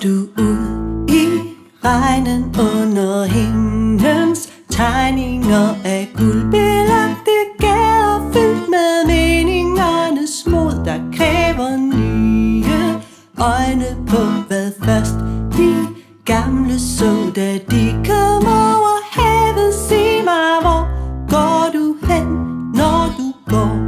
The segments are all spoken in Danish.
모두 우리라는 언어 있는 tiny 너의 굴비락 together filled med mening øjne små der kræver nye øjne på hvad først de gamle så da de kom over havet. Sig mig hvor går du hen når du går?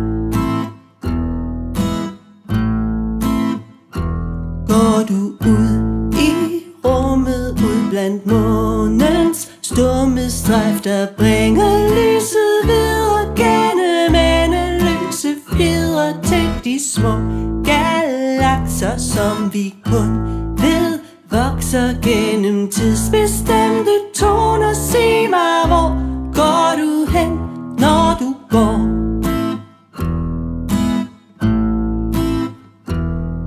Går du ud i rummet ud blandt månens stumme strejf der bringer lyset videre gennem endeløse fjeder til de små galakser som vi kun ved vokser gennem tidsbestemte toner. Sig mig hvor går du hen når du går?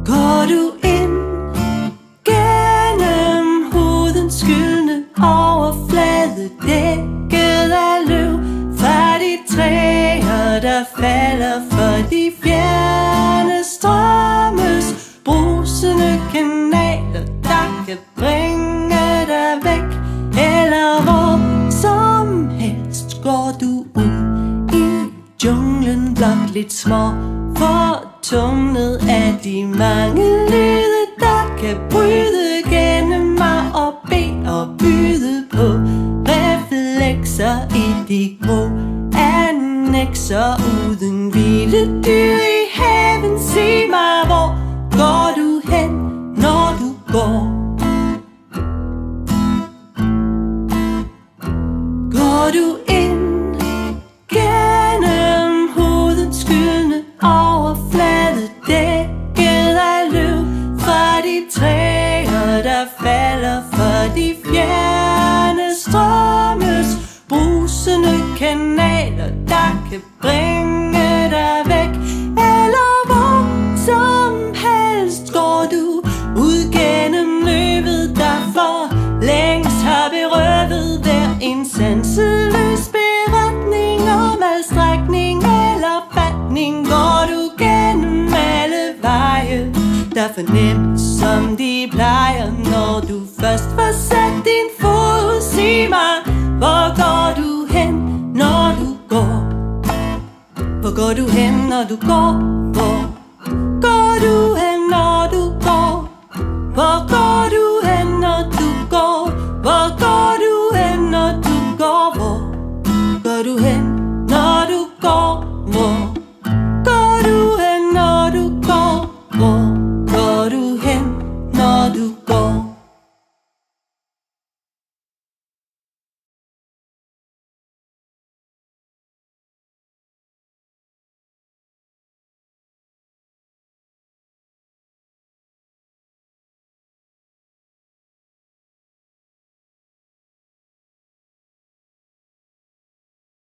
Går du ind gennem hudens skyldne overflade dækket af løv fra de træer der falder for de fjerne strømmes brusende kanaler der kan bringe dig væk eller hvor som helst. Går du ud i junglen blot lidt små fortumlet af de mange lyde der kan bryde gennem mig og bede og byde på reflekser i de grå annexer uden vilde dyr i haven. Sig mig hvor går du hen når du går? Går du ind gennem hudens skyldne overflade dækket af løv fra de træer der falder for de fjerne strømmes brusende kanaler der kan bringe dig væk eller hvor som helst. Går du ud gennem løvet der for længst har berøvet hver en sanseløs beretning om adstrækning eller fatning. Går du gennem alle veje der fornemt som de plejer når du først får sat din fod? Sig mig hvor går du hen når du går? Hvor går du hen når du går? Hvor går du hen når du går? Hvor går du hen når du går? Hvor går du hen når du går? Hvor går du hen når du går?